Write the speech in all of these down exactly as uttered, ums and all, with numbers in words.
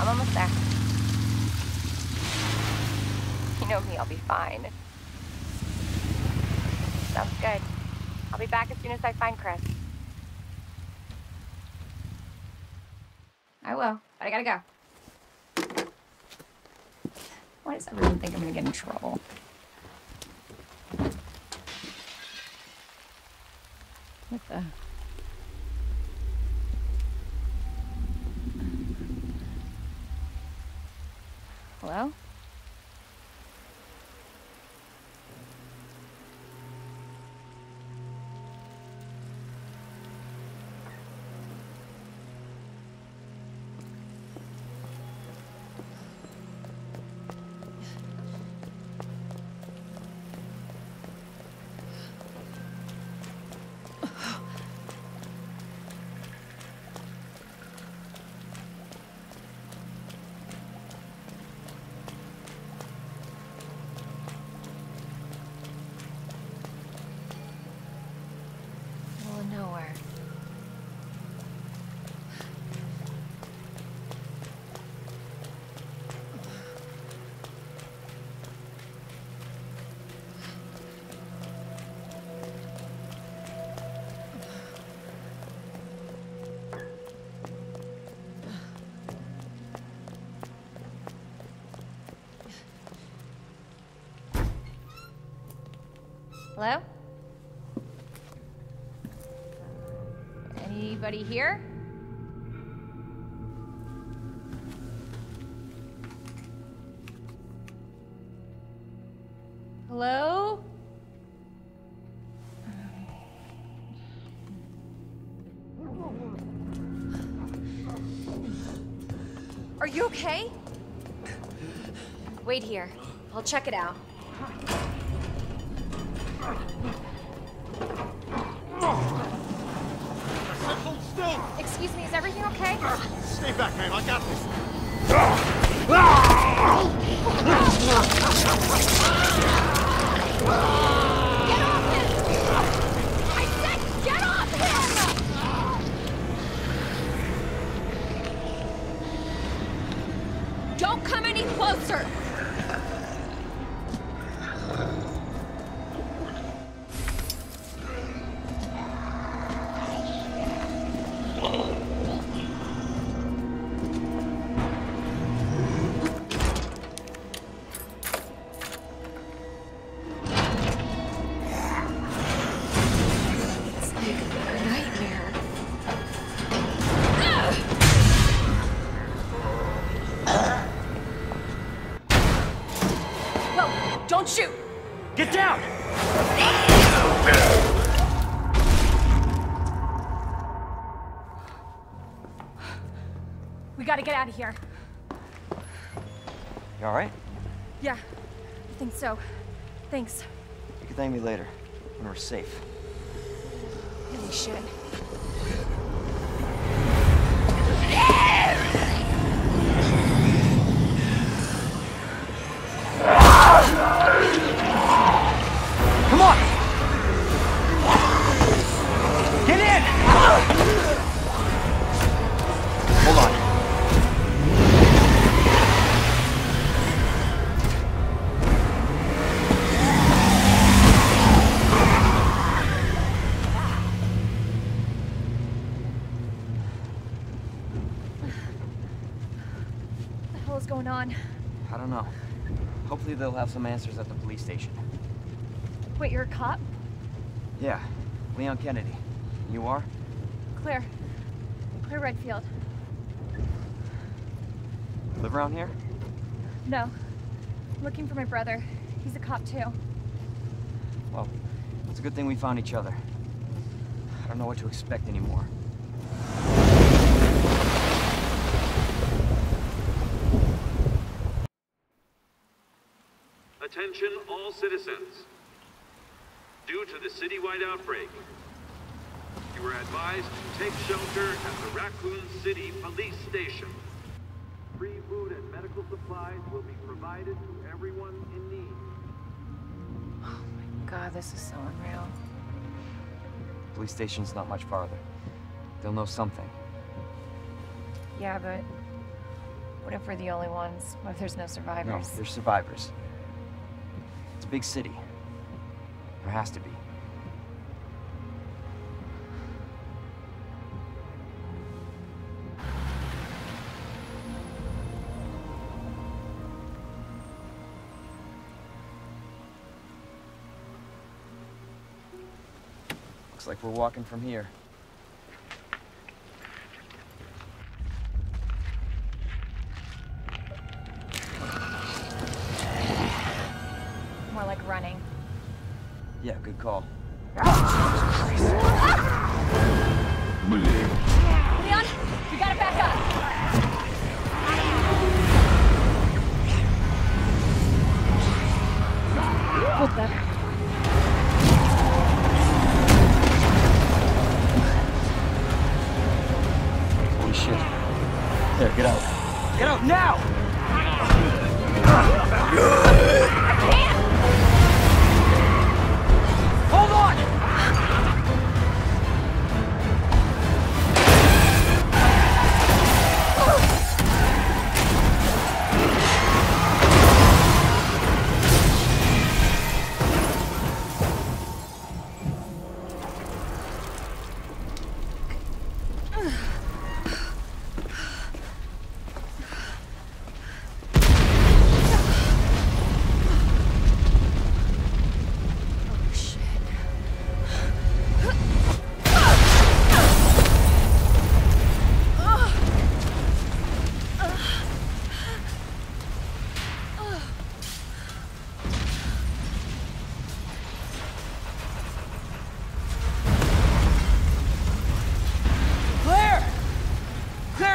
I'm almost there. You know me, I'll be fine. Sounds good. I'll be back as soon as I find Chris. I will, but I gotta go. Why does everyone think I'm gonna get in trouble? What the? Hello? Hello? Anybody here? Hello? Are you okay? Wait here. I'll check it out. Excuse me, is everything okay? Stay back, man. I got this. Get off him! I said get off him! Don't come any closer! Get out of here. You all right? Yeah, I think so. Thanks. You can thank me later, when we're safe. Holy shit. Come on! Get in! Hold on. On. I don't know. Hopefully they'll have some answers at the police station. Wait, you're a cop? Yeah. Leon Kennedy. You are? Claire. Claire Redfield. Live around here? No. I'm looking for my brother. He's a cop too. Well, it's a good thing we found each other. I don't know what to expect anymore. Attention all citizens. Due to the citywide outbreak, you are advised to take shelter at the Raccoon City Police Station. Free food and medical supplies will be provided to everyone in need. Oh my god, this is so unreal. The police station's not much farther. They'll know something. Yeah, but... What if we're the only ones? What if there's no survivors? No, there's survivors. It's a big city. There has to be. Looks like we're walking from here. More like running. Yeah, good call. Leon, we gotta back up. What the? Holy shit. There, get out. Get out now! I can't! Hold on!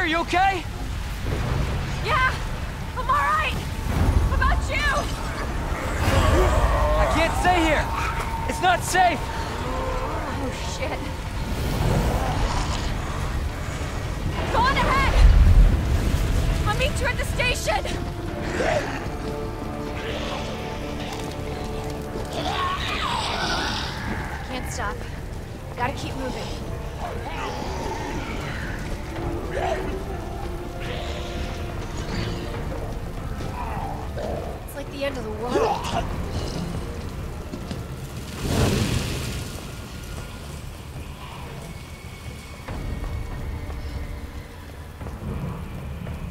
You okay? Yeah, I'm all right. How about you? I can't stay here. It's not safe. Oh, shit. Go on ahead. I'll meet you at the station. Can't stop. Gotta keep moving. It's like the end of the world.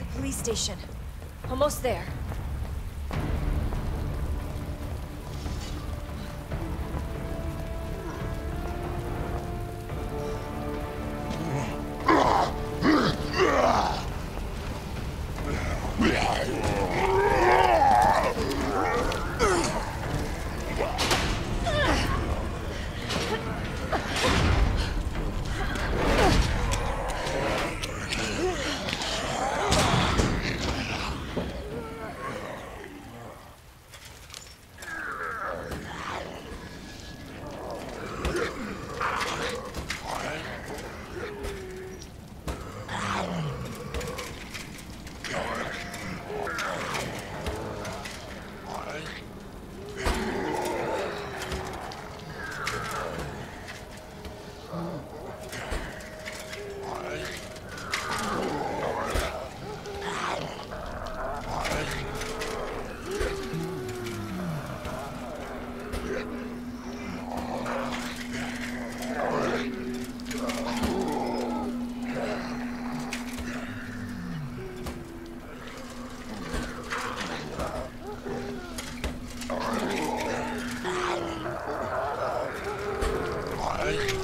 The police station. Almost there. All right.